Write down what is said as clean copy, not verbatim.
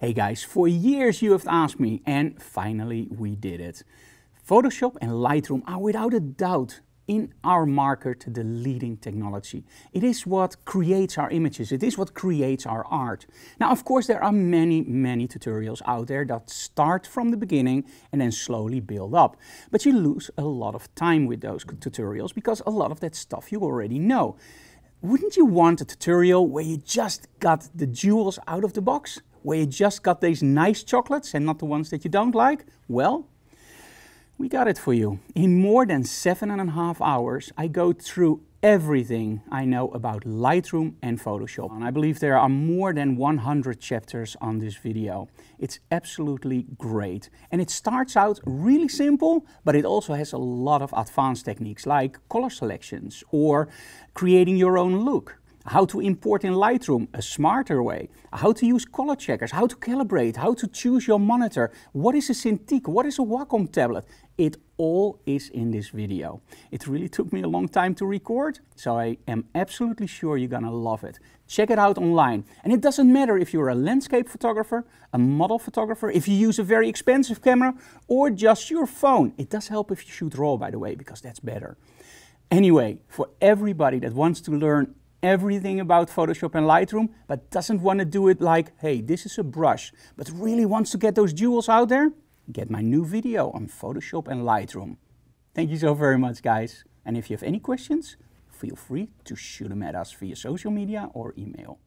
Hey guys, for years you have asked me, and finally we did it. Photoshop and Lightroom are without a doubt in our market the leading technology. It is what creates our images, it is what creates our art. Now of course there are many tutorials out there that start from the beginning and then slowly build up. But you lose a lot of time with those tutorials because a lot of that stuff you already know. Wouldn't you want a tutorial where you just got the jewels out of the box? Where you just got these nice chocolates and not the ones that you don't like? Well, we got it for you. In more than 7.5 hours, I go through everything I know about Lightroom and Photoshop. And I believe there are more than 100 chapters on this video. It's absolutely great. And it starts out really simple, but it also has a lot of advanced techniques like color selections or creating your own look. How to import in Lightroom, a smarter way. How to use color checkers, how to calibrate, how to choose your monitor. What is a Cintiq, what is a Wacom tablet? It all is in this video. It really took me a long time to record, so I am absolutely sure you're gonna love it. Check it out online. And it doesn't matter if you're a landscape photographer, a model photographer, if you use a very expensive camera, or just your phone. It does help if you shoot RAW, by the way, because that's better. Anyway, for everybody that wants to learn everything about Photoshop and Lightroom, but doesn't want to do it like, hey, this is a brush, but really wants to get those jewels out there, get my new video on Photoshop and Lightroom. Thank you so very much, guys. And if you have any questions, feel free to shoot them at us via social media or email.